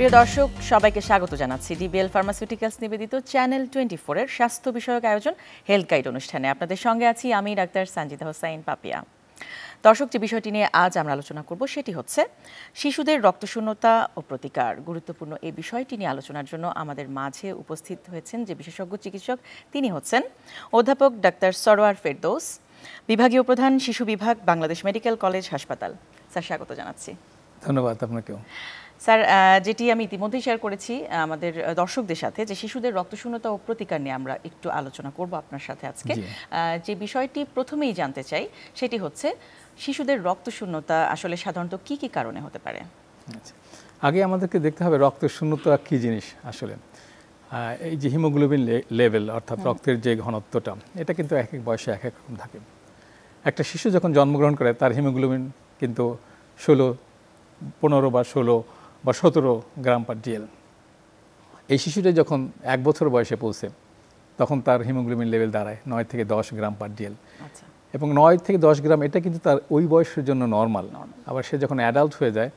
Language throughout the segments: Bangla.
প্রিয় দর্শক সবাইকে স্বাগত জানাচ্ছি DBL Pharmaceuticals নিবেদিত Channel 24 এর স্বাস্থ্য বিষয়ক আয়োজন Health Guide অনুষ্ঠানে আপনাদের সঙ্গে আছি আমি ডাক্তার Sanjida Hosen Papia দর্শক যে বিষয়টি নিয়ে আজ আমরা আলোচনা করব সেটি হচ্ছে শিশুদের রক্তশূন্যতা ও প্রতিকার গুরুত্বপূর্ণ এই বিষয়টি নিয়ে আলোচনার জন্য আমাদের মাঝে উপস্থিত হয়েছেন যে বিশেষজ্ঞ চিকিৎসক তিনি হচ্ছেন অধ্যাপক ডাক্তার Sarwar Ferdous বিভাগীয় প্রধান শিশু বিভাগ বাংলাদেশ মেডিকেল কলেজ হাসপাতাল স্যার স্বাগত জানাচ্ছি ধন্যবাদ আপনাকেও স্যার যেটি আমি ইতিমধ্যে শেয়ার করেছি আমাদের দর্শকদের সাথে যে শিশুদের রক্তশূন্যতা ও প্রতিকার নিয়ে আমরা একটু আলোচনা করব আপনার সাথে আজকে যে বিষয়টি প্রথমেই জানতে চাই সেটি হচ্ছে শিশুদের রক্তশূন্যতা আসলে সাধারণত কি কারণে হতে পারে আগে আমাদেরকে দেখতে হবে রক্তশূন্যতা কি জিনিস আসলে এই যে হিমোগ্লোবিন লেভেল অর্থাৎ রক্তের যে ঘনত্বটা এটা কিন্তু এক এক বয়সে এক এক রকম থাকে একটা শিশু যখন জন্মগ্রহণ করে তার হিমোগ্লোবিন কিন্তু 15 বা 16 বা 17 গ্রাম পার ডিএল এই শিশুটা যখন এক বছর বয়সে পৌঁছে তখন তার হিমোগ্লোবিন লেভেল দাঁড়ায় 9 থেকে 10 গ্রাম পার ডিএল এবং 9 থেকে 10 গ্রাম এটা কিন্তু তার ওই বয়সের জন্য নর্মাল আবার সে যখন অ্যাডাল্ট হয়ে যায়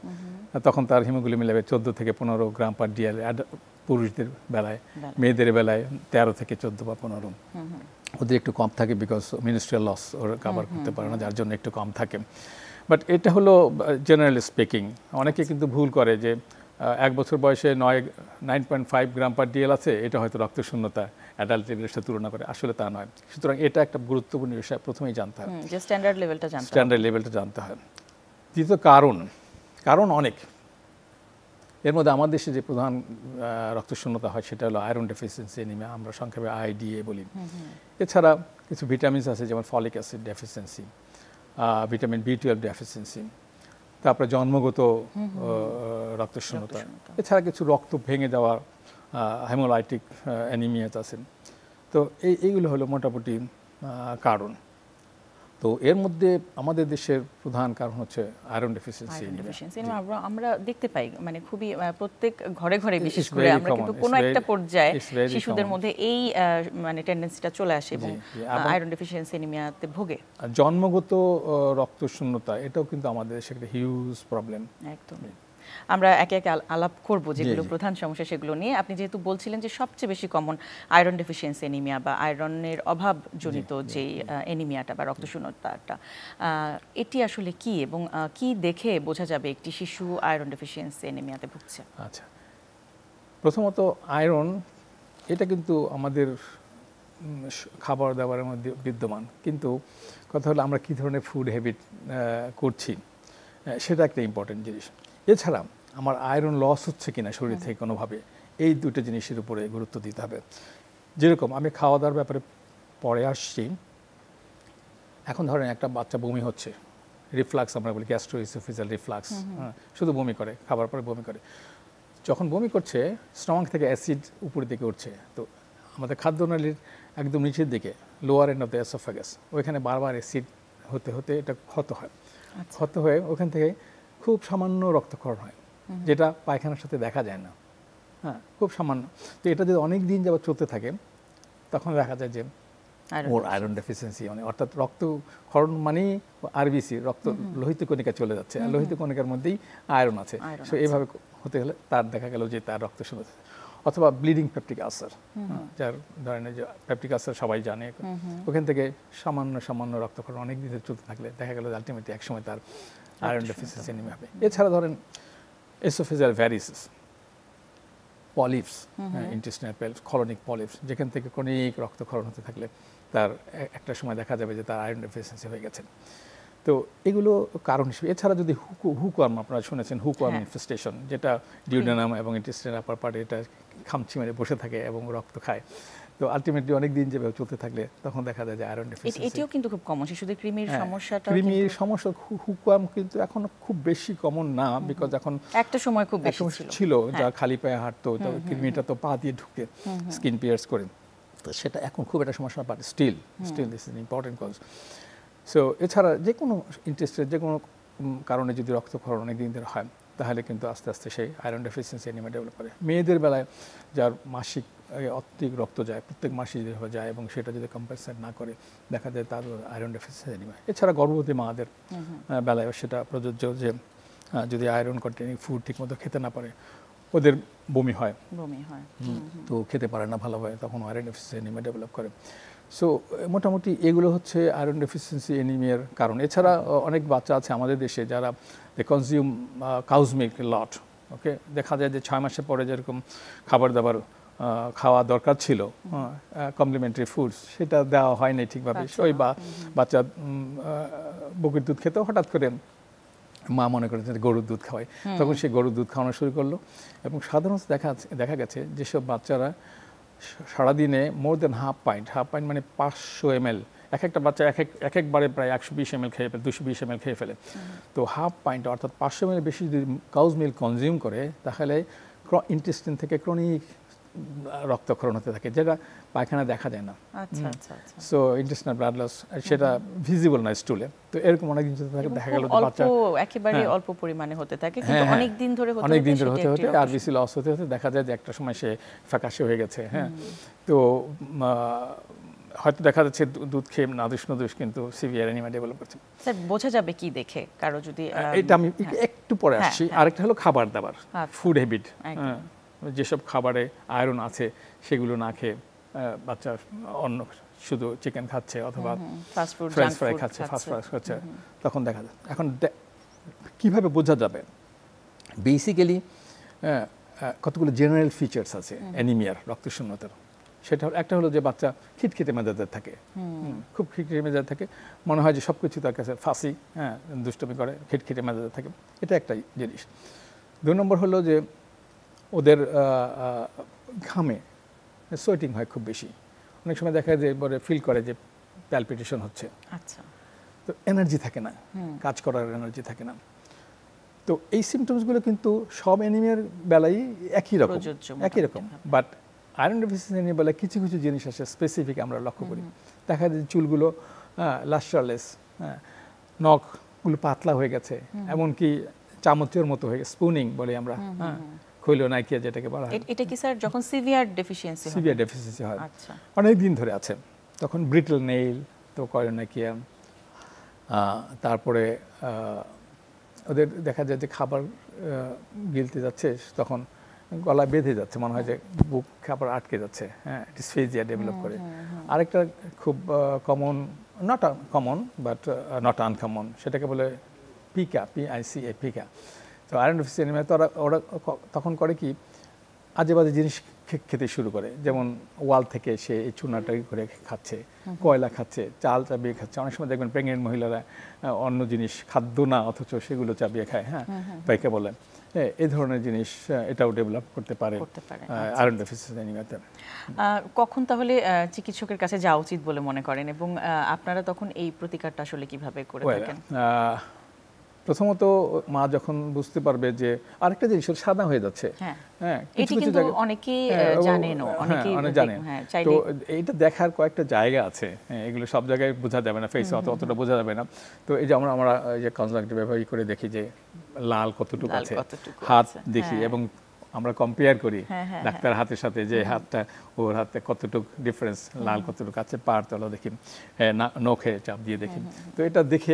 তখন তার হিমোগ্লোবিন লেভেল 14 থেকে 15 গ্রাম পার ডিএল পুরুষদের বেলায় মেয়েদের বেলায় 13 থেকে 14 বা 15 ওদের একটু কম থাকে বিকজ মিনিস্ট্রিয়াল লস ওরা কভার করতে পারে না যার জন্য একটু কম থাকে বাট এটা হলো জেনারেল স্পিকিং অনেকে কিন্তু ভুল করে যে এক বছর বয়সে 9.5 গ্রাম পার ডিএল আছে এটা হয়তো রক্তশূন্যতা অ্যাডাল্ট লেভেলের সাথে তুলনা করে আসলে তা নয় সুতরাং এটা একটা গুরুত্বপূর্ণ বিষয় প্রথমেই জানতে হয় যে স্ট্যান্ডার্ড লেভেলটা জানতে হয় দ্বিতীয় কারণ অনেক এর মধ্যে আমাদের দেশে যে প্রধান রক্তশূন্যতা হয় সেটা হলো আয়রন ডেফিসিয়েন্সি অ্যানিমিয়া আমরা সংক্ষেপে IDA বলি এছাড়া কিছু ভিটামিনস আছে যেমন folic acid deficiency vitamin B12 deficiency তারপরে জন্মগত রক্তশূন্যতা এছাড়া কিছু রক্ত ভেঙে যাওয়া হেমোলাইটিক অ্যানিমিয়া আছে তো এইগুলো হলো মোটামুটি কারণ তো এর মধ্যে আমাদের দেশের প্রধান কারণ হচ্ছে আয়রন ডেফিসিয়েন্সি আমরা দেখতে পাই মানে খুবই প্রত্যেক ঘরে ঘরে বিশেষ করে আমরা কিন্তু কোনো একটা পর্যায়ে শিশুদের মধ্যে এই মানে টেন্ডেন্সিটা চলে আসে এবং আয়রন ডেফিসিয়েন্সি অ্যানিমিয়াতে ভোগে জন্মগত রক্তশূন্যতা এটাও কিন্তু আমাদের দেশে একটা হিউজ প্রবলেম একদম আমরা একে একে আলাপ করব যেগুলো প্রধান সমস্যা সেগুলো নিয়ে আপনি যেহেতু বলছিলেন যে সবচেয়ে বেশি কমন আয়রন ডেফিসিয়েন্সি অ্যানিমিয়া বা আয়রনের অভাবজনিত যে অ্যানিমিয়াটা বা রক্তশূন্যতাটা এটি আসলে কি এবং কি দেখে বোঝা যাবে একটি শিশু আয়রন ডেফিসিয়েন্সি অ্যানিমিয়াতে ভুগছে আচ্ছা প্রথমত আয়রন এটা কিন্তু আমাদের খাবার দাবারের মধ্যে বিদ্যমান কিন্তু কথা হলো আমরা কি ধরনের ফুড হ্যাবিট করছি সেটা একটা ইম্পর্টেন্ট জিনিস এছাড়া আমার আয়রন লস হচ্ছে কিনা শরীর থেকে কোনোভাবে এই দুটো জিনিসের উপরে গুরুত্ব দিতে হবে যেরকম আমি খাওয়া দাওয়ার ব্যাপারে পরে আসছি এখন ধরেন একটা বাচ্চা বমি হচ্ছে রিফ্লাক্স আমরা বলি গ্যাস্ট্রোইসোফেজিয়াল রিফ্লাক্স শুধু বমি করে খাবার পরে বমি করে যখন বমি করছে স্টমাক থেকে অ্যাসিড উপরের দিকে উঠছে তো আমাদের খাদ্যনালীর একদম নিচের দিকে lower end of the oesophagus ওইখানে বারবার অ্যাসিড হতে হতে এটা ক্ষত হয়ে ওখান থেকে খুব সামান্য রক্তক্ষরণ হয় যেটা পায়খানার সাথে দেখা যায় না হ্যাঁ খুব সামান্য তো এটা যদি অনেক দিন যাবত চলতে থাকে তখন দেখা যায় যে ওর আয়রন ডেফিসিয়েন্সি মানে অর্থাৎ রক্তক্ষরণ মানেই RBC রক্ত লোহিত কণিকা চলে যাচ্ছে আর লোহিত কণিকার মধ্যেই আয়রন আছে সো এইভাবে হতে গেলে তার দেখা গেল যে তার রক্তশূন্যতা অথবা ব্লিডিং পেপটিক আলসার যার ধরেন যে পেপটিক আলসার সবাই জানে ওখান থেকে সামান্য রক্তক্ষরণ অনেক দিন চলতে থাকলে দেখা গেল আলটিমেটলি একসময় তার আয়রন ডেফিসিয়েন্সি অ্যানিমিয়া হবে এছাড়া ধরেন oesophageal varices polyps intestinal polyps chronic polyps যেখান থেকে ক্রনিক রক্তক্ষরণ হতে থাকলে তার একটা সময় দেখা যাবে যে তার আয়রন ডেফিসিয়েন্সি হয়ে গেছে তো এগুলো কারণ হিসেবে এছাড়া যদি হুকওয়ার্ম আপনারা শুনেছেন হুকওয়ার্ম ইনফেস্টেশন যেটা ডিউডেনাম এবং ইন্টেস্টাইন আপার পার্টে এটা খামচি মেরে বসে থাকে এবং রক্ত খায় তো আলটিমেটলি অনেক দিন যেভাবে চলতে থাকলে তখন দেখা যায় যে আয়রন ডেফিসিয়েন্সি এটিও কিন্তু খুব কমন শিশুদের ক্রিমির সমস্যা হুকওয়ার্ম কিন্তু এখন খুব বেশি কমন না বিকজ এখন একটা সময় খুব বেশি ছিল যা খালি পায়ে হাঁটতো তো ক্রিমিটা তো পা দিয়ে ঢুকে স্কিন পিয়ার্স করে তো সেটা এখন খুব একটা সমস্যা না but still this is important cause so এছাড়া যে কোনো ইন্টারেস্টের যে কোনো কারণে যদি রক্তক্ষরণ অনেক দিন ধরে হয় তাহলে কিন্তু আস্তে আস্তে সেই আয়রন ডেফিসিয়েন্সি অ্যানিমিয়া ডেভেলপ করে মেয়েদের বেলায় যার মাসিক অত্যধিক রক্ত যায় প্রত্যেক মাসে যদি যায় এবং সেটা যদি কম্পেনসেট না করে দেখা যায় তার আয়রন ডেফিসিয়েন্সি অ্যানিমিয়া এছাড়া গর্ভবতী মাদের বেলায় সেটা প্রযোজ্য যে যদি আয়রন কন্টেনিং ফুড ঠিকমতো খেতে না পারে ওদের বমি হয় তো খেতে পারে না ভালোভাবে তখন আয়রন ডেফিসিয়েন্সি অ্যানিমিয়া ডেভেলপ করে সো মোটামুটি এগুলো হচ্ছে আয়রন ডেফিসিয়েন্সি অ্যানিমিয়ার কারণ এছাড়া অনেক বাচ্চা আছে আমাদের দেশে যারা they consume cow's milk lot okay দেখা যায় যে 6 মাসের পরে যেরকম খাবার দাবার খাওয়া দরকার ছিল কমপ্লিমেন্টারি ফুডস সেটা দেওয়া হয় না ঠিকভাবে ওই বাচ্চা বকরির দুধ খেতে হঠাৎ করে মা মনে করে যে গরুর দুধ খাওয়ায় তখন সে গরুর দুধ খাওয়ানো শুরু করলো এবং সাধারণত দেখা গেছে যেসব বাচ্চারা সারাদিনে মোর দেন হাফ পাইন্ট মানে 500 ml এক একটা বাচ্চা একবারে প্রায় 120 ml খেয়ে ফেলে 220 ml খেয়ে ফেলে তো হাফ পাইন্ট অর্থাৎ 500 ml বেশি যদি কাউজ মিল্ক কনজিউম করে তাহলে ইন্টেস্টিন থেকে ক্রনিক রক্তক্ষরণ হতে থাকে যেটা পায়খানা দেখা যায় না আচ্ছা আচ্ছা সো ইন্টেস্টিনাল ব্লাড লস সেটা ভিজিবল না স্টুলে তো এরকম অনেক দিন ধরে দেখা গেল বাচ্চা একেবারে অল্প পরিমাণে হতে থাকে কিন্তু অনেক দিন ধরে হতে আর বিসি লস হতে দেখা যায় যে একটা সময় সে ফ্যাকাশে হয়ে গেছে হ্যাঁ তো হয়তো দেখা যাচ্ছে দুধ খেয়ে নাদুস কিন্তু সিভিয়ার অ্যানিমিয়া ডেভেলপ করছে স্যার বোঝা যাবে কি দেখে কারো যদি এটা আমি একটু পরে আসছি আরেকটা হলো খাবার দাবার ফুড হ্যাবিট যেসব খাবারে আয়রন আছে সেগুলো না খেয়ে বাচ্চা অন্য শুধু চিকেন খাচ্ছে অথবা ফ্রেঞ্চ ফ্রাই খাচ্ছে ফাস্ট ফুড খাচ্ছে তখন দেখা যায় এখন কীভাবে বোঝা যাবে বেসিক্যালি কতগুলো জেনারেল ফিচার্স আছে অ্যানিমিয়ার রক্তশূন্যতার সেটা একটা হলো যে বাচ্চা খিটখিটে মেজাজের থাকে খুব খিটখিটে মেজাজের থাকে মনে হয় যে সব কিছু তার কাছে ফাঁসি হ্যাঁ দুষ্টুমি করে খিটখিটে মেজাজের থাকে এটা একটা জিনিস 2 নম্বর হলো যে ওদের ঘামে সোয়েটিং হয় খুব বেশি অনেক সময় দেখা যায় যে পরে ফিল করে যে প্যালপিটেশন হচ্ছে আচ্ছা তো এনার্জি থাকে না কাজ করার এনার্জি থাকে না তো এই সিমটমসগুলো কিন্তু সব অ্যানিমিয়ার বেলায় একই রকম বাট আয়রন ডেফিসিয়েন্সি অ্যানিমিয়া বেলায় কিছু কিছু জিনিস আছে স্পেসিফিক আমরা লক্ষ্য করি দেখা যায় চুলগুলো লাস্টারলেস নখগুলো পাতলা হয়ে গেছে এমনকি চামচের মতো হয়ে গেছে স্পুনিং বলি আমরা হ্যাঁ হলো না কি যেটাকে বলা হয় এটা কি স্যার যখন সিভিয়ার ডেফিসিয়েন্সি হয় আচ্ছা অনেক দিন ধরে আছে তখন ব্রিটল নেইল তো করে না কি তারপরে ওদের দেখা যায় যে খাবার গিলতে যাচ্ছে তখন গলা বেঁধে যাচ্ছে মনে হয় যে বুক খাবার আটকে যাচ্ছে হ্যাঁ ডিসফেজিয়া ডেভেলপ করে আরেকটা খুব common not common but not uncommon সেটাকে বলে পিকা PICA পিকা তো আয়রন ডেফিসিয়েন্সি অ্যানিমিয়া তো ওরা তখন করে কি আজে বাজে জিনিস খেতে শুরু করে যেমন ওয়াল থেকে সে এই চুনাটা করে খাচ্ছে কয়লা খাচ্ছে চাল চাবিয়ে খাচ্ছে অনেক সময় দেখবেন প্রেগনেন্ট মহিলারা অন্য জিনিস খাদ্য না অথচ সেগুলো চাবিয়ে খায় হ্যাঁ বাইকে বলে এই ধরনের জিনিস এটাও ডেভেলপ করতে পারে আয়রন ডেফিসিয়েন্সি অ্যানিমিয়াতে কখন তাহলে চিকিৎসকের কাছে যাওয়া উচিত বলে মনে করেন এবং আপনারা তখন এই প্রতিকারটা আসলে কিভাবে করে থাকেন প্রথমত মা যখন বুঝতে পারবে যে আরেকটা জিনিস সাদা হয়ে যাচ্ছে হ্যাঁ এটি কিন্তু অনেকেই জানেন তো এটা দেখার কয়েকটা জায়গা আছে এগুলো সব জায়গায় বোঝা যাবে না ফেসে অতটা বোঝা যাবে না তো এই যে আমরা যে কনজাংটিভ ব্যবহার করে দেখি যে লাল কতটুকু আছে হাত দেখি এবং আমরা কম্পেয়ার করি ডাক্তার হাতের সাথে যে হাতটা ওর হাতে কতটুকু ডিফারেন্স লাল কতটুকু আছে পাড় তলা দেখি নখে চাপ দিয়ে দেখি তো এটা দেখে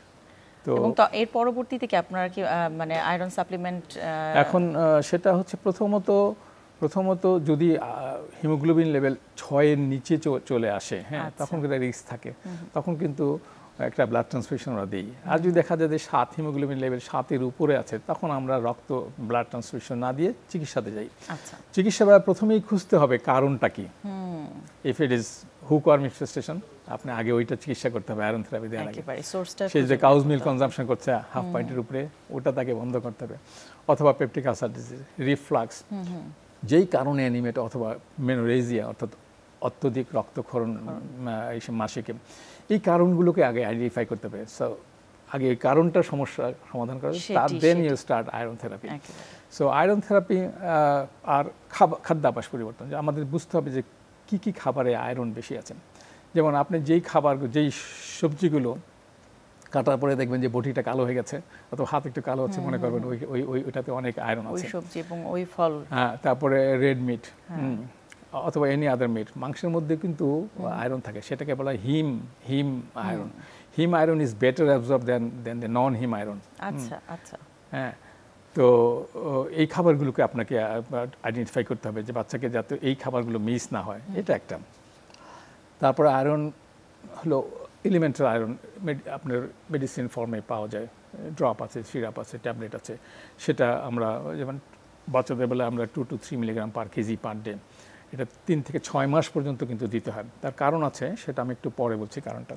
এবং তো এর পরবর্তীতে কি আপনারা কি মানে আয়রন সাপ্লিমেন্ট এখন সেটা হচ্ছে প্রথমত যদি হিমোগ্লোবিন লেভেল 6 এর নিচে চলে আসে হ্যাঁ তখন কিন্তু রিস্ক থাকে তখন কিন্তু একটা ব্লাড ট্রান্সফিউশন আমরা দিই আর যদি দেখা যায় যে 7 হিমোগ্লোবিন লেভেল 7 এর উপরে আছে তখন আমরা ব্লাড ট্রান্সফিউশন না দিয়ে চিকিৎসাতে যাই আচ্ছা চিকিৎসা বা প্রথমেই খুঁজতে হবে কারণটা কি if it is hook or infestation আপনি আগে ওইটা চিকিৎসা করতে হবে আয়রন থেরাপি দেওয়ার আগে সে যে কাউজ মিল কনজাম্পশন করছে হাফ পয়েন্টের উপরে ওটা তাকে বন্ধ করতে হবে অথবা পেপটিক আসার ডিজিজ রিফ্লাক্স যেই কারণে অ্যানিমিয়া অথবা মেনোরেজিয়া অর্থাৎ অত্যধিক রক্তক্ষরণ এই মাসিকে এই কারণগুলোকে আগে আইডেন্টিফাই করতে হবে সো আগে এই কারণটা সমস্যা সমাধান করা যায় then you start iron therapy so iron therapy আর খাদ্যাভ্যাস পরিবর্তন আমাদের বুঝতে হবে যে কি কি খাবারে আয়রন বেশি আছে যেমন আপনি যেই খাবার যেই সবজিগুলো কাটার পরে দেখবেন যে বটিটা কালো হয়ে গেছে অথবা হাত একটু কালো হচ্ছে মনে করবেন ওই ওইটাতে অনেক আয়রন আছে ওই সবজি এবং ওই ফল হ্যাঁ তারপরে রেড মিট অথবা এনি আদার মিট মাংসের মধ্যে কিন্তু আয়রন থাকে সেটাকে বলা haem iron haem iron is better absorb than the non haem iron আচ্ছা আচ্ছা হ্যাঁ তো এই খাবারগুলোকে আপনাকে আইডেন্টিফাই করতে হবে যে বাচ্চাকে যাতে এই খাবারগুলো মিস না হয় এটা একটা তারপরে আয়রন হলো এলিমেন্টাল আয়রন আপনার মেডিসিন ফর্মে পাওয়া যায় ড্রপ আছে সিরাপ আছে ট্যাবলেট আছে সেটা আমরা যেমন বাচ্চাদের বেলা আমরা 2 to 3 milligram per KG per day এটা 3 থেকে 6 মাস পর্যন্ত কিন্তু দিতে হয় তার কারণ আছে সেটা আমি একটু পরে বলছি কারণটা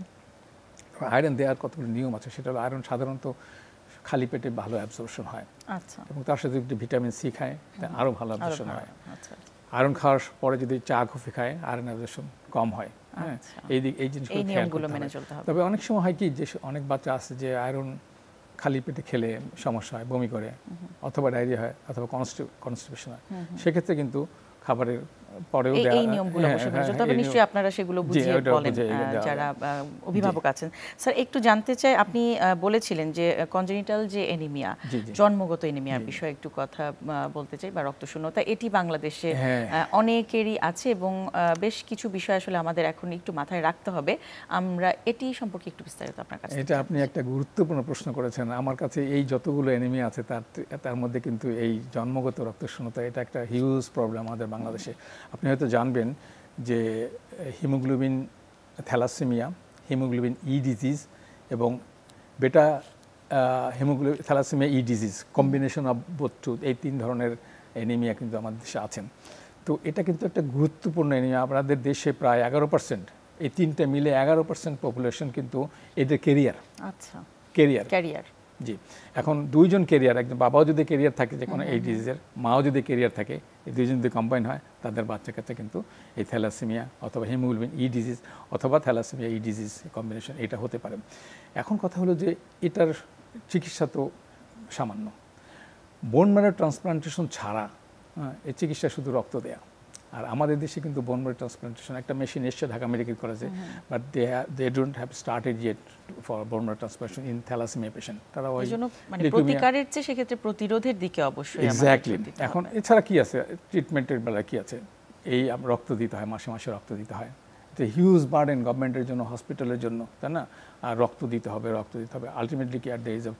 আয়রন দেওয়ার কতগুলো নিয়ম আছে সেটা হলো আয়রন সাধারণত খালি পেটে ভালো অ্যাবজর্পশন হয় আচ্ছা এবং তার সাথে যদি ভিটামিন সি খায় তাহলে আরও ভালো অ্যাবজর্পশন হয় আচ্ছা আয়রন খাওয়ার পরে যদি চা কফি খায় আয়রন অ্যাবজর্পশন কম হয় হ্যাঁ এই জিনিসগুলো মেনে চলতে হবে তবে অনেক সময় হয় কি যে অনেক বাচ্চা আছে যে আয়রন খালি পেটে খেলে সমস্যা হয় বমি করে অথবা ডায়রিয়া হয় অথবা কনস্টিপেশন হয় সেক্ষেত্রে কিন্তু খাবারের পরেও এই নিয়মগুলো অবশ্যই মেনে চলতে হবে নিশ্চয়ই আপনারা সেগুলো বুঝিয়ে বলেন যারা অভিভাবক আছেন স্যার একটু জানতে চাই আপনি বলেছিলেন যে কনজেনিটাল যে অ্যানিমিয়া জন্মগত অ্যানিমিয়ার বিষয়ে একটু কথা বলতে চাই বা রক্তশূন্যতা এটি বাংলাদেশে অনেকেরই আছে এবং বেশ কিছু বিষয় আসলে আমাদের এখন একটু মাথায় রাখতে হবে আমরা এটি সম্পর্কে একটু বিস্তারিত আপনার কাছে এটা আপনি একটা গুরুত্বপূর্ণ প্রশ্ন করেছেন আমার কাছে এই যতগুলো অ্যানিমিয়া আছে তার মধ্যে কিন্তু এই জন্মগত রক্তশূন্যতা এটা একটা হিউজ প্রবলেম আমাদের বাংলাদেশে আপনি হয়তো জানবেন যে haemoglobin thalassaemia haemoglobin E disease এবং beta thalassaemia E disease combination of both two এই 3 ধরনের অ্যানিমিয়া কিন্তু আমাদের দেশে আছেন তো এটা কিন্তু একটা গুরুত্বপূর্ণ অ্যানিমিয়া আমাদের দেশে প্রায় 11% এই 3টা মিলে 11% পপুলেশন কিন্তু এদের ক্যারিয়ার আচ্ছা ক্যারিয়ার জি এখন 2 জন ক্যারিয়ার একজন বাবাও যদি ক্যারিয়ার থাকে যে কোনো এই ডিজিজের মাও যদি ক্যারিয়ার থাকে এই 2 জন যদি কম্বাইন হয় তাদের বাচ্চা কাছে কিন্তু এই থ্যালাসেমিয়া অথবা হিমোগ্লোবিন ই ডিজিজ অথবা থ্যালাসেমিয়া ই ডিজিজ কম্বিনেশন এটা হতে পারে এখন কথা হলো যে এটার চিকিৎসা তো সামান্য বোন ম্যারো ট্রান্সপ্লান্টেশন ছাড়া এই চিকিৎসা শুধু রক্ত দেয়া আর আমাদের দেশে কিন্তু বোন ম্যারো ট্রান্সপ্লান্টেশন একটা মেশিন এসছে ঢাকা মেডিকেল কলেজে but they don't have started yet for bone marrow transplantation in thalassaemia patient তারা ওই মানে প্রতিকারের চেয়ে সেক্ষেত্রে প্রতিরোধের দিকে অবশ্যই এক্স্যাক্টলি এখন এছাড়া কি আছে ট্রিটমেন্টের বেলা কি আছে এই রক্ত দিতে হয় মাসে মাসে রক্ত দিতে হয় এটা হিউজ বার্ডেন গভর্নমেন্টের জন্য হসপিটালের জন্য তাই না আর রক্ত দিতে হবে আলটিমেটলি কি at the age of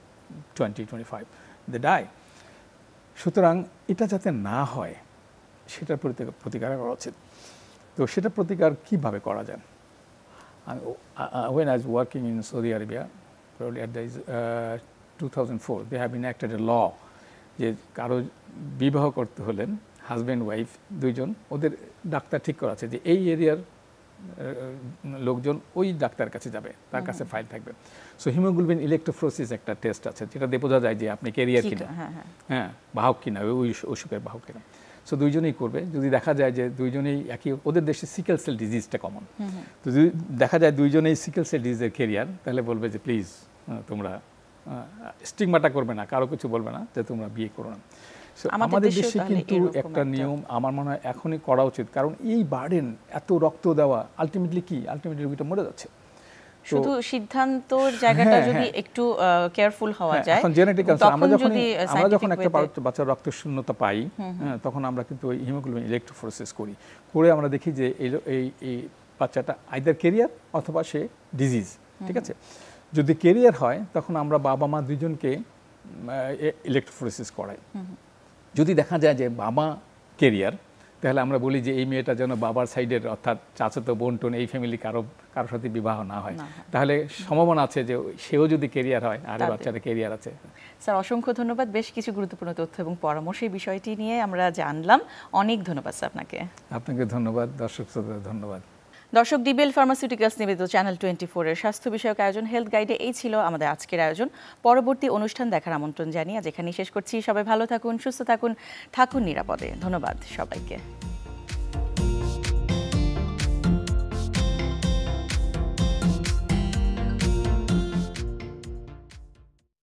20-25 they die সুতরাং এটা যাতে না হয় সেটার প্রতিকার করা উচিত তো সেটা প্রতিকার কীভাবে করা যায় When I was working in Saudi Arabia probably at the 2004 they have enacted a law যে কারো বিবাহ করতে হলে হাজব্যান্ড ওয়াইফ 2 জন ওদের ডাক্তার ঠিক করা আছে যে এই এরিয়ার লোকজন ওই ডাক্তার কাছে যাবে তার কাছে ফাইল থাকবে সো হিমোগ্লোবিন ইলেকট্রোফোরেসিস একটা টেস্ট আছে যেটা দিয়ে বোঝা যায় যে আপনি ক্যারিয়ার কিনা হ্যাঁ বাহক কিনা ওই অসুখের বাহক কিনা সো 2 জনেই করবে যদি দেখা যায় যে 2 জনেই একই ওদের দেশে সিকেল সেল ডিজিজটা কমন তো যদি দেখা যায় 2 জনেই সিকেল সেল ডিজিজের ক্যারিয়ার তাহলে বলবে যে প্লিজ তোমরা স্টিগমাটা করবে না কারো কিছু বলবে না যে তোমরা বিয়ে করো না সো আমাদের দেশে কিন্তু একটা নিয়ম আমার মনে হয় এখনই করা উচিত কারণ এই বার্ডেন এত রক্ত দেওয়া আলটিমেটলি রোগীটা মরে যাচ্ছে শুধু সিদ্ধান্তর জায়গাটা যদি একটু কেয়ারফুল হওয়া যায় এখন জেনেটিক আছে আমরা যখন একটা বাচ্চার রক্ত শূন্যতা পাই তখন আমরা কিন্তু হিমোগ্লোবিন ইলেকট্রোফোরেসিস করে আমরা দেখি যে এই বাচ্চাটা আইদার ক্যারিয়ার অথবা সে ডিজিজ ঠিক আছে যদি ক্যারিয়ার হয় তখন আমরা বাবা মা 2 জনকে ইলেকট্রোফোরেসিস করাই যদি দেখা যায় যে বাবা ক্যারিয়ার তাহলে আমরা বলি যে এই মেয়েটা যেন বাবার সাইডের অর্থাৎ চাচাতো বোন টোন এই ফ্যামিলি কারোর সাথে বিবাহ না হয় তাহলে সম্ভাবনা আছে যে সেও যদি ক্যারিয়ার হয় আর বাচ্চাদের ক্যারিয়ার আছে স্যার অসংখ্য ধন্যবাদ বেশ কিছু গুরুত্বপূর্ণ তথ্য এবং পরামর্শের বিষয়টি নিয়ে আমরা জানলাম অনেক ধন্যবাদ স্যার আপনাকে ধন্যবাদ দর্শক শ্রোতা ধন্যবাদ দর্শক ডিবিএল ফার্মাসিউটিক্যালস নিবেদিত চ্যানেল 24 এর স্বাস্থ্য বিষয়ক আয়োজন হেলথ গাইডে এই ছিল আমাদের আজকের আয়োজন পরবর্তী অনুষ্ঠান দেখার আমন্ত্রণ জানিয়ে যেখানেই শেষ করছি সবাই ভালো থাকুন সুস্থ থাকুন নিরাপদে ধন্যবাদ সবাইকে